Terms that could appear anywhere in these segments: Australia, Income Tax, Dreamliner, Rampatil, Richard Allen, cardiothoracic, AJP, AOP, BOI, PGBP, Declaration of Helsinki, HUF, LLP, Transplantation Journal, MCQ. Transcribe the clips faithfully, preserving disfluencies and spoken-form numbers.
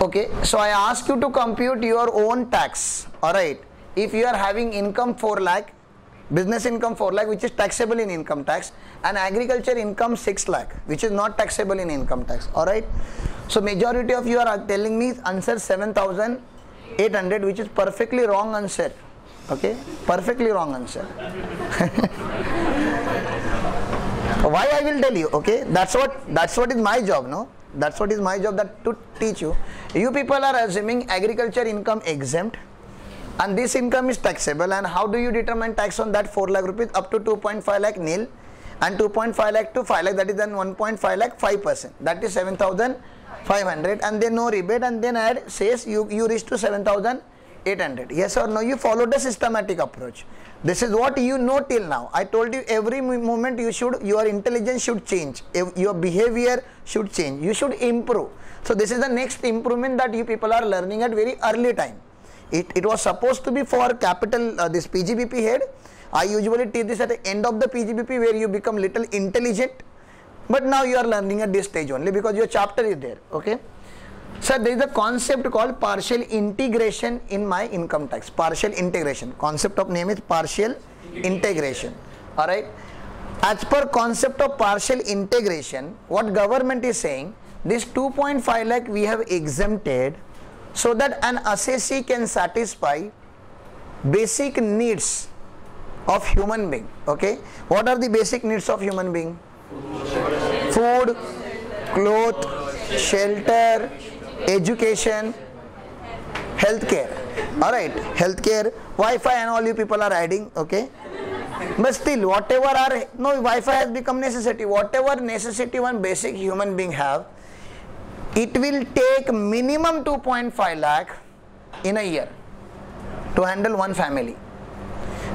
Okay, so I ask you to compute your own tax. Alright, if you are having income four lakh, business income four lakh, which is taxable in income tax, and agriculture income six lakh, which is not taxable in income tax. Alright, so majority of you are telling me answer seven thousand eight hundred, which is perfectly wrong answer. Okay, perfectly wrong answer. Why I will tell you, okay, that's what, that's what is my job, no? That's what is my job, that to teach you. You people are assuming agriculture income exempt and this income is taxable, and how do you determine tax on that four lakh rupees up to two point five lakh nil and two point five lakh to five lakh, that is then one point five lakh five percent, that is seven thousand five hundred, and then no rebate, and then add says you, you reach to seven thousand eight hundred. Yes or no? You followed the systematic approach. This is what you know till now. I told you every moment you should, your intelligence should change, your behavior should change, you should improve. So this is the next improvement that you people are learning at very early time. It, it was supposed to be for capital, uh, this P G B P head. I usually teach this at the end of the P G B P where you become little intelligent, but now you are learning at this stage only because your chapter is there, okay. Sir, there is a concept called partial integration in my income tax. Partial integration. Concept of name is partial integration. Alright. As per concept of partial integration, what government is saying, this two point five lakh we have exempted so that an assessee can satisfy basic needs of human being. Okay. What are the basic needs of human being? Food, clothes, shelter, education, healthcare. Alright, healthcare, Wi-Fi and all you people are adding, okay. But still, whatever are, no, Wi-Fi has become necessity. Whatever necessity one basic human being have, it will take minimum two point five lakh in a year to handle one family.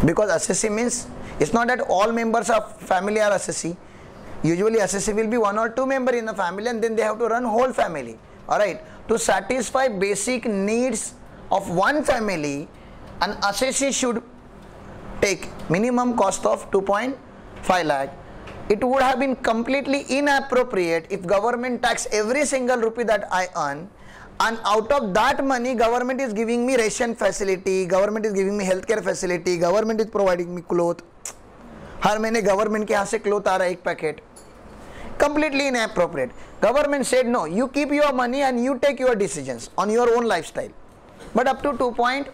Because assessee means, it's not that all members of family are assessee. Usually assessee will be one or two member in the family, and then they have to run whole family. Alright, to satisfy basic needs of one family, an assessee should take minimum cost of two point five lakh. It would have been completely inappropriate if government tax every single rupee that I earn, and out of that money government is giving me ration facility, government is giving me healthcare facility, government is providing me clothes. Har mahine government ke yahan se clothes aa raha hai ek packet. Completely inappropriate. Government said no, you keep your money and you take your decisions on your own lifestyle. But up to two point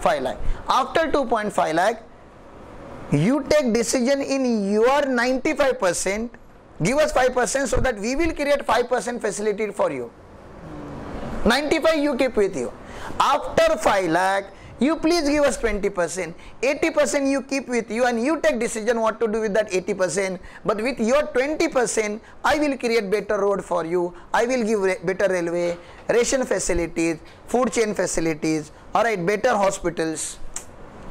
five lakh. After two point five lakh, you take decision in your ninety-five percent, give us five percent so that we will create five percent facility for you. ninety-five you keep with you. After five lakh, you please give us twenty percent, eighty percent you keep with you and you take decision what to do with that eighty percent, but with your twenty percent, I will create better road for you, I will give better railway, ration facilities, food chain facilities, alright, better hospitals,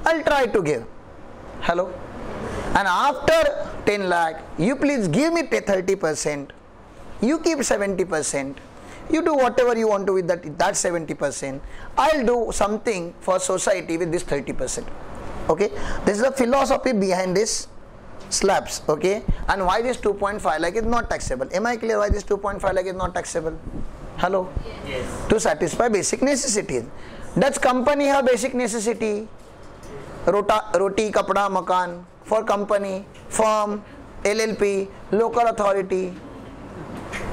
I'll try to give. Hello? And after ten lakh, you please give me thirty percent, you keep seventy percent. You do whatever you want to with that, that seventy percent. I'll do something for society with this thirty percent. Okay, this is the philosophy behind this slabs. Okay, and why this two point five lakh is not taxable? Am I clear why this two point five lakh is not taxable? Hello? Yes. To satisfy basic necessities. Does company have basic necessity? Rota, roti, kapda, makan. For company, firm, L L P, local authority.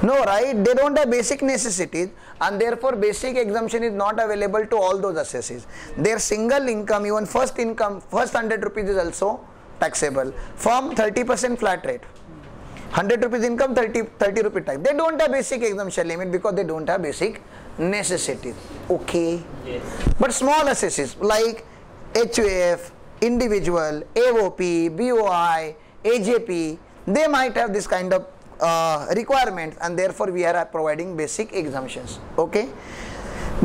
No, right? They don't have basic necessities, and therefore basic exemption is not available to all those assessees. Their single income, even first income, first one hundred rupees is also taxable. From thirty percent flat rate, one hundred rupees income, thirty rupee tax. They don't have basic exemption limit because they don't have basic necessities. Okay. Yes. But small assessees like H U F, individual, A O P, B O I, A J P, they might have this kind of Uh, requirements, and therefore we are providing basic exemptions. Okay,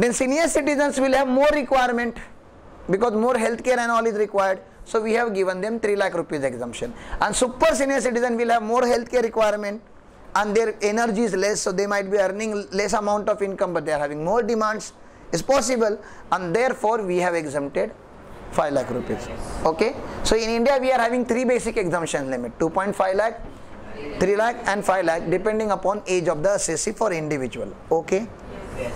then senior citizens will have more requirement because more healthcare and all is required, so we have given them three lakh rupees exemption, and super senior citizen will have more healthcare requirement and their energy is less, so they might be earning less amount of income but they are having more demands. It's possible, and therefore we have exempted five lakh rupees. Okay, so in India we are having three basic exemption limit: two point five lakh, three lakh and five lakh, depending upon age of the assessee for individual. Okay? Yes.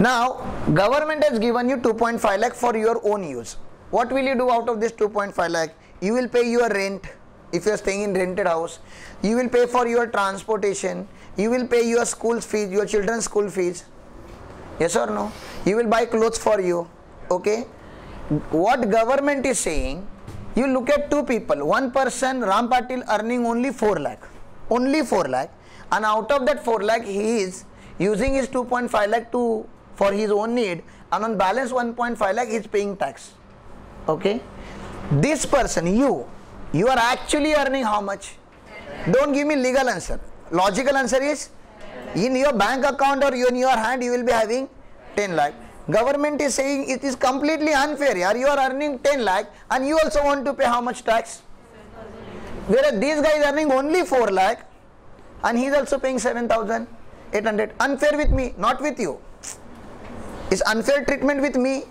Now government has given you two point five lakh for your own use. What will you do out of this two point five lakh? You will pay your rent if you are staying in rented house. You will pay for your transportation. You will pay your school fees, your children's school fees. Yes or no? You will buy clothes for you. Okay. What government is saying, you look at two people. One person, Rampatil, earning only four lakh. Only four lakh. And out of that four lakh, he is using his two point five lakh to for his own need, and on balance one point five lakh he is paying tax. Okay. This person, you, you are actually earning how much? Don't give me legal answer. Logical answer is, in your bank account or in your hand you will be having ten lakh. Government is saying it is completely unfair. You are earning ten lakh and you also want to pay how much tax? Whereas this guy is earning only four lakh and he is also paying seven thousand eight hundred. Unfair with me, not with you. Is unfair treatment with me?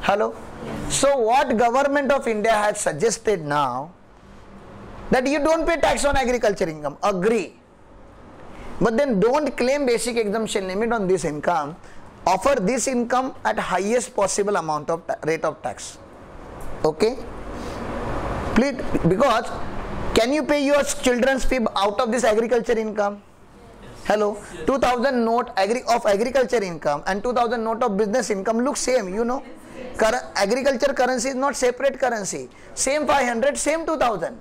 Hello? Yes. So what government of India has suggested now, that you don't pay tax on agriculture income. Agree. But then don't claim basic exemption limit on this income. Offer this income at highest possible amount of rate of tax. Okay? Please, because can you pay your children's fee out of this agriculture income? Hello, yes. two thousand note agri of agriculture income and two thousand note of business income look same, you know. Cur agriculture currency is not separate currency. Same five hundred, same two thousand.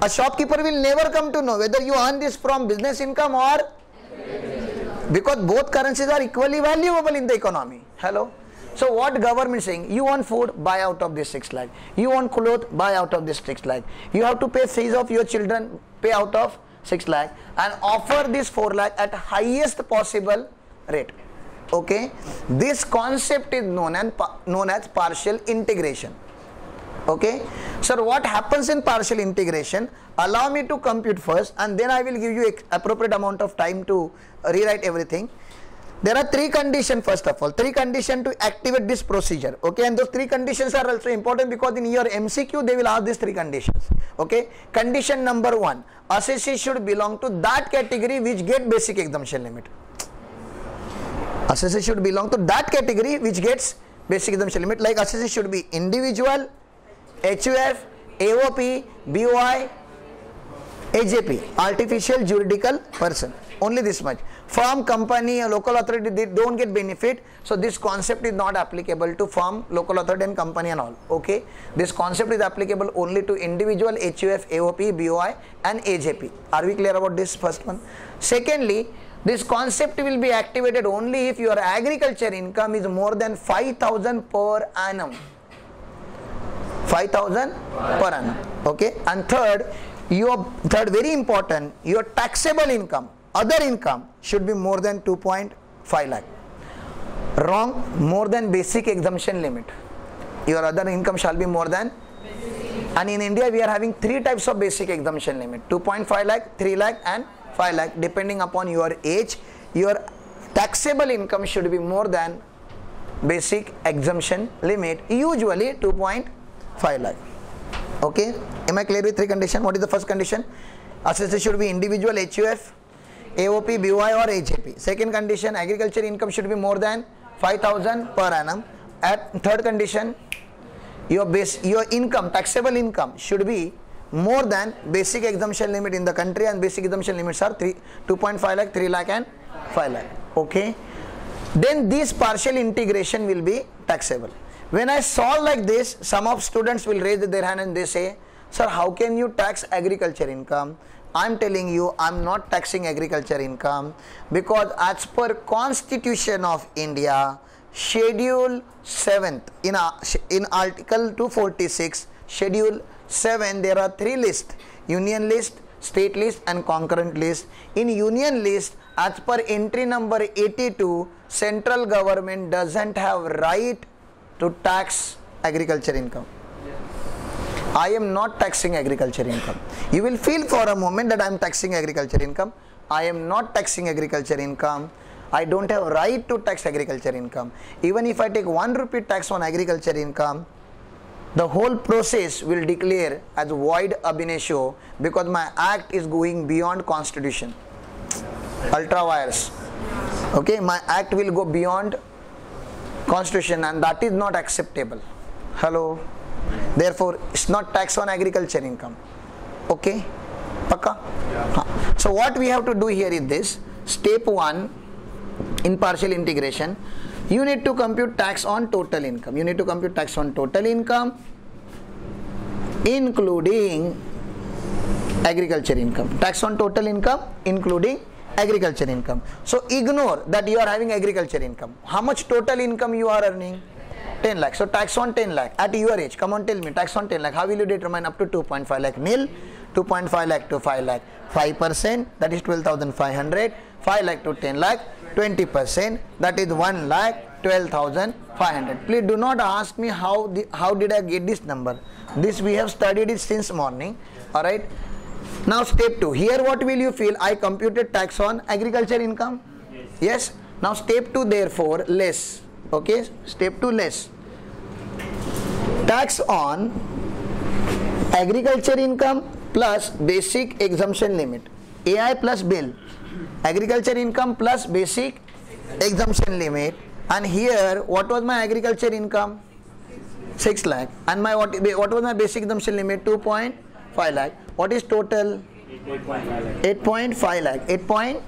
A shopkeeper will never come to know whether you earn this from business income or... because both currencies are equally valuable in the economy. Hello. So what government is saying, you want food, buy out of this six lakh. You want clothes, buy out of this six lakh. You have to pay fees of your children, pay out of six lakh, and offer this four lakh at highest possible rate. Okay, this concept is known and known as partial integration. Okay, sir, what happens in partial integration? Allow me to compute first, and then I will give you appropriate amount of time to rewrite everything. There are three conditions first of all, three conditions to activate this procedure, okay, and those three conditions are also important because in your M C Q they will ask these three conditions, okay. Condition number one, assessee should belong to that category which get basic exemption limit. Assessee should belong to that category which gets basic exemption limit, like assessee should be individual, H U F, A O P, B O I, A J P, artificial juridical person. Only this much. Firm, company, or local authority, they don't get benefit. So this concept is not applicable to firm, local authority and company and all. Okay. This concept is applicable only to individual, H U F, A O P, B O I and A J P. Are we clear about this first one? Secondly, this concept will be activated only if your agriculture income is more than five thousand per annum. five thousand per annum. Okay. And third, your third very important, your taxable income, other income should be more than two point five lakh. Wrong, more than basic exemption limit. Your other income shall be more than basic. And in India we are having three types of basic exemption limit, two point five lakh, three lakh and five lakh. Depending upon your age, your taxable income should be more than basic exemption limit, usually two point five lakh. Okay, am I clear with three conditions? What is the first condition? Assessee should be individual, H U F, A O P, B O I or A J P. Second condition, agriculture income should be more than five thousand per annum. At third condition, your base, your income, taxable income should be more than basic exemption limit in the country, and basic exemption limits are two point five lakh, three lakh and five lakh. Okay. Then this partial integration will be taxable. When I solve like this, some of students will raise their hand and they say, sir, how can you tax agriculture income? I'm telling you, I'm not taxing agriculture income because as per Constitution of India, Schedule seventh, in, a, in Article two forty-six, Schedule seven, there are three lists, Union List, State List and Concurrent List. In Union List, as per entry number eighty-two, central government doesn't have right to tax agriculture income. I am not taxing agriculture income. You will feel for a moment that I am taxing agriculture income. I am not taxing agriculture income. I don't have right to tax agriculture income. Even if I take one rupee tax on agriculture income, the whole process will declare as void ab initio because my act is going beyond constitution. Ultra vires. Okay, my act will go beyond constitution and that is not acceptable. Hello. Therefore, it's not tax on agriculture income. Okay. Paka? Yeah. So what we have to do here is this. Step one in partial integration, you need to compute tax on total income. You need to compute tax on total income, including agriculture income. Tax on total income, including agriculture income. So ignore that you are having agriculture income. How much total income you are earning? ten lakh. So tax on ten lakh at your age. Come on, tell me. Tax on ten lakh. How will you determine up to two point five lakh? Nil. two point five lakh to five lakh, five percent, that is twelve thousand five hundred, five lakh to ten lakh, twenty percent, that is one lakh, twelve thousand five hundred. Please do not ask me how the, how did I get this number. This we have studied it since morning. All right. Now step two. Here what will you feel? I computed tax on agriculture income. Yes. Yes. Now step two, therefore less. Okay. Step two less. Tax on agriculture income plus basic exemption limit, A I plus bill, agriculture income plus basic exemption limit, and here what was my agriculture income? six lakh, and my what, what was my basic exemption limit? two point five lakh. What is total? eight point five lakh. eight point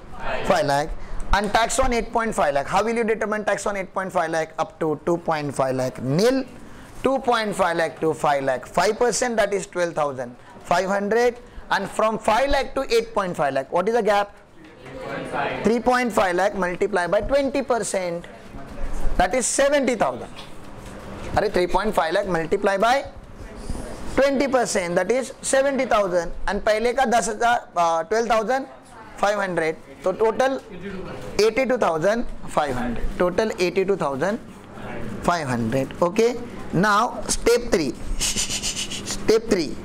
five lakh, and tax on eight point five lakh. How will you determine tax on eight point five lakh? Up to two point five lakh nil, two point five lakh to five lakh, five percent, that is twelve thousand five hundred, and from five lakh to eight point five lakh, what is the gap? three point five lakh multiplied by twenty percent, that is seventy thousand. three point five lakh multiplied by twenty percent, that is seventy thousand, and pehle ka twelve thousand five hundred, so total eighty-two thousand five hundred, total eighty-two thousand five hundred. Okay, now step three. Step three.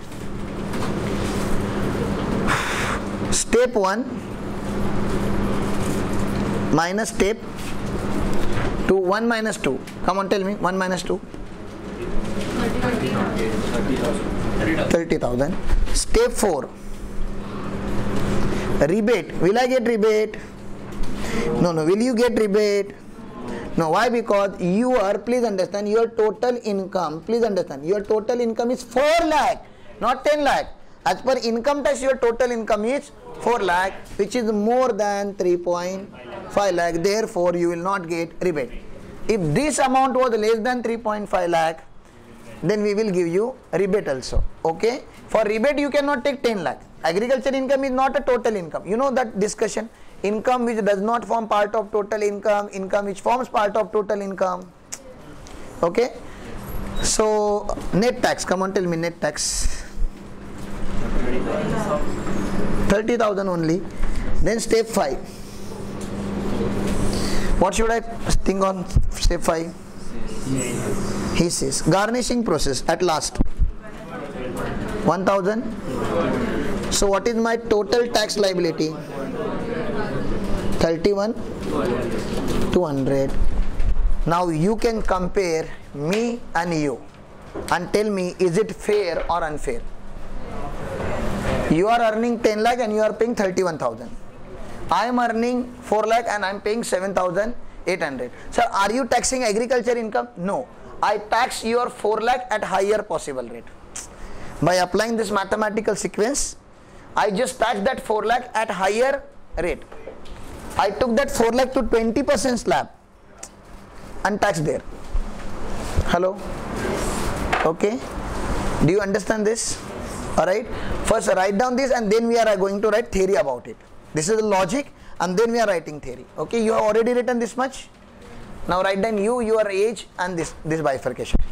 Step one minus step two. one minus two. Come on, tell me. one minus two. thirty thousand. Step four. Rebate. Will I get rebate? No, no. Will you get rebate? No. Why? Because you are, please understand, your total income, please understand, your total income is four lakh, not ten lakh. As per income tax, your total income is four lakh, which is more than three point five lakh. Therefore, you will not get rebate. If this amount was less than three point five lakh, then we will give you rebate also. Okay? For rebate, you cannot take ten lakh. Agriculture income is not a total income. You know that discussion. Income which does not form part of total income, income which forms part of total income. Okay? So, net tax. Come on, tell me net tax. thirty thousand only. Then step five. What should I think on step five? He says garnishing process at last. one thousand. So what is my total tax liability? thirty-one thousand two hundred. Now you can compare me and you and tell me, is it fair or unfair? You are earning ten lakh and you are paying thirty-one thousand. I am earning four lakh and I am paying seven thousand eight hundred. Sir, are you taxing agriculture income? No. I tax your four lakh at higher possible rate. By applying this mathematical sequence, I just tax that four lakh at higher rate. I took that four lakh to twenty percent slab and tax there. Hello? Okay. Do you understand this? Alright, first write down this and then we are going to write theory about it. This is the logic and then we are writing theory. Okay, you have already written this much. Now write down you, your age and this, this bifurcation.